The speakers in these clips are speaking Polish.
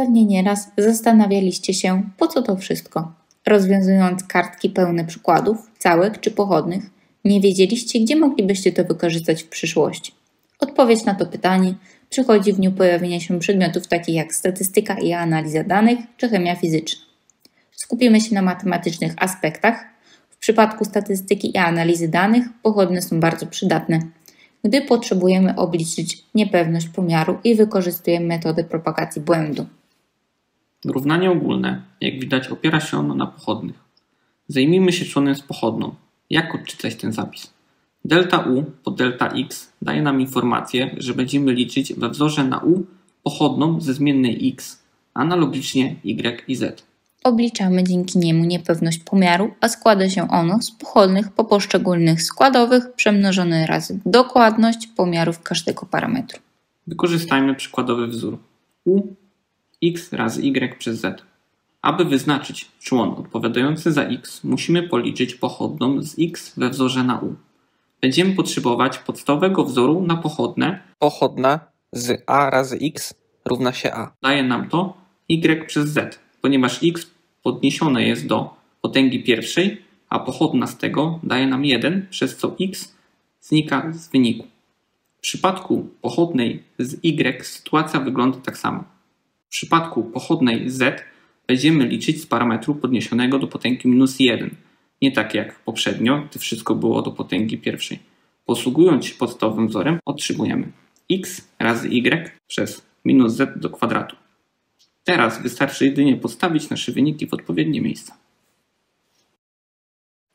Pewnie nieraz zastanawialiście się, po co to wszystko. Rozwiązując kartki pełne przykładów, całek czy pochodnych, nie wiedzieliście, gdzie moglibyście to wykorzystać w przyszłości. Odpowiedź na to pytanie przychodzi w dniu pojawienia się przedmiotów takich jak statystyka i analiza danych czy chemia fizyczna. Skupimy się na matematycznych aspektach. W przypadku statystyki i analizy danych pochodne są bardzo przydatne, gdy potrzebujemy obliczyć niepewność pomiaru i wykorzystujemy metodę propagacji błędu. Równanie ogólne, jak widać, opiera się ono na pochodnych. Zajmijmy się członem z pochodną. Jak odczytać ten zapis? Delta U pod delta X daje nam informację, że będziemy liczyć we wzorze na U pochodną ze zmiennej X, analogicznie Y i Z. Obliczamy dzięki niemu niepewność pomiaru, a składa się ono z pochodnych po poszczególnych składowych przemnożone razy dokładność pomiarów każdego parametru. Wykorzystajmy przykładowy wzór U x razy y przez z. Aby wyznaczyć człon odpowiadający za x, musimy policzyć pochodną z x we wzorze na u. Będziemy potrzebować podstawowego wzoru na pochodne. Pochodna z a razy x równa się a. Daje nam to y przez z, ponieważ x podniesione jest do potęgi pierwszej, a pochodna z tego daje nam 1, przez co x znika z wyniku. W przypadku pochodnej z y sytuacja wygląda tak samo. W przypadku pochodnej z będziemy liczyć z parametru podniesionego do potęgi minus 1, nie tak jak poprzednio, gdy wszystko było do potęgi pierwszej. Posługując się podstawowym wzorem, otrzymujemy x razy y przez minus z do kwadratu. Teraz wystarczy jedynie postawić nasze wyniki w odpowiednie miejsca.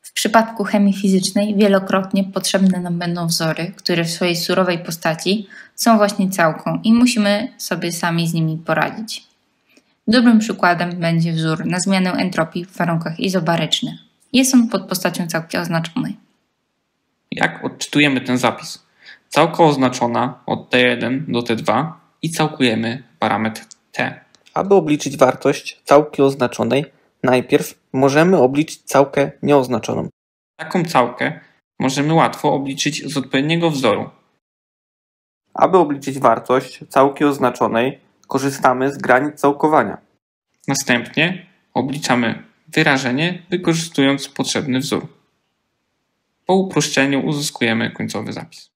W przypadku chemii fizycznej wielokrotnie potrzebne nam będą wzory, które w swojej surowej postaci są właśnie całką i musimy sobie sami z nimi poradzić. Dobrym przykładem będzie wzór na zmianę entropii w warunkach izobarycznych. Jest on pod postacią całki oznaczonej. Jak odczytujemy ten zapis? Całka oznaczona od T1 do T2 i całkujemy parametr T. Aby obliczyć wartość całki oznaczonej, najpierw możemy obliczyć całkę nieoznaczoną. Taką całkę możemy łatwo obliczyć z odpowiedniego wzoru. Aby obliczyć wartość całki oznaczonej, korzystamy z granic całkowania. Następnie obliczamy wyrażenie, wykorzystując potrzebny wzór. Po uproszczeniu uzyskujemy końcowy zapis.